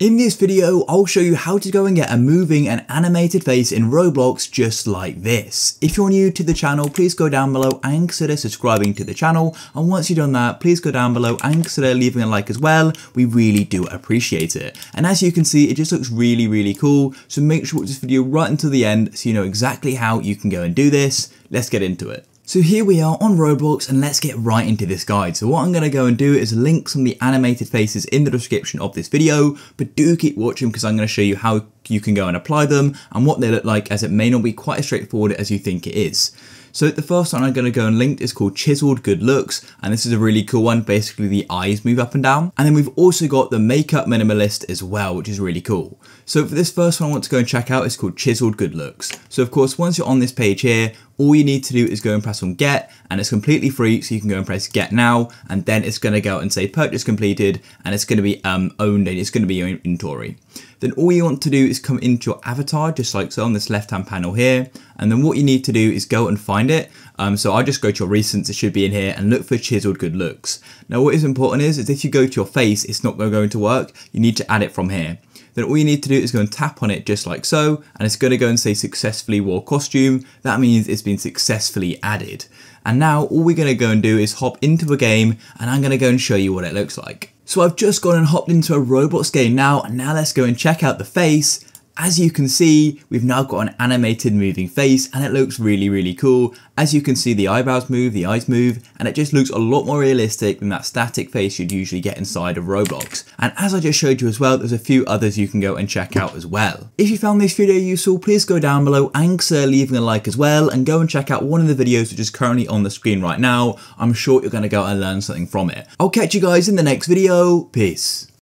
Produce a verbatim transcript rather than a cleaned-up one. In this video, I'll show you how to go and get a moving and animated face in Roblox just like this. If you're new to the channel, please go down below and consider subscribing to the channel. And once you've done that, please go down below and consider leaving a like as well. We really do appreciate it. And as you can see, it just looks really, really cool. So make sure to watch this video right until the end so you know exactly how you can go and do this. Let's get into it. So here we are on Roblox and let's get right into this guide. So what I'm going to go and do is link some of the animated faces in the description of this video, but do keep watching because I'm going to show you how you can go and apply them and what they look like, as it may not be quite as straightforward as you think it is. So the first one I'm going to go and link is called Chiseled Good Looks, and this is a really cool one. Basically the eyes move up and down. And then we've also got the Makeup Minimalist as well, which is really cool. So for this first one I want to go and check out is called Chiseled Good Looks. So of course once you're on this page here, all you need to do is go and press on get, and it's completely free, so you can go and press get now, and then it's going to go and say purchase completed, and it's going to be um, owned and it's going to be your inventory. Then all you want to do is come into your avatar just like so on this left hand panel here, and then what you need to do is go and find it. Um, so I just go to your recents, it should be in here, and look for Chiseled Good Looks. Now what is important is, is if you go to your face, it's not going to work, you need to add it from here. Then all you need to do is go and tap on it just like so, and it's going to go and say successfully wore costume. That means it's been successfully added. And now all we're going to go and do is hop into the game, and I'm going to go and show you what it looks like. So I've just gone and hopped into a Roblox game now, and now let's go and check out the face. As you can see, we've now got an animated moving face and it looks really, really cool. As you can see, the eyebrows move, the eyes move, and it just looks a lot more realistic than that static face you'd usually get inside of Roblox. And as I just showed you as well, there's a few others you can go and check out as well. If you found this video useful, please go down below and consider leaving a like as well, and go and check out one of the videos which is currently on the screen right now. I'm sure you're going to go and learn something from it. I'll catch you guys in the next video. Peace.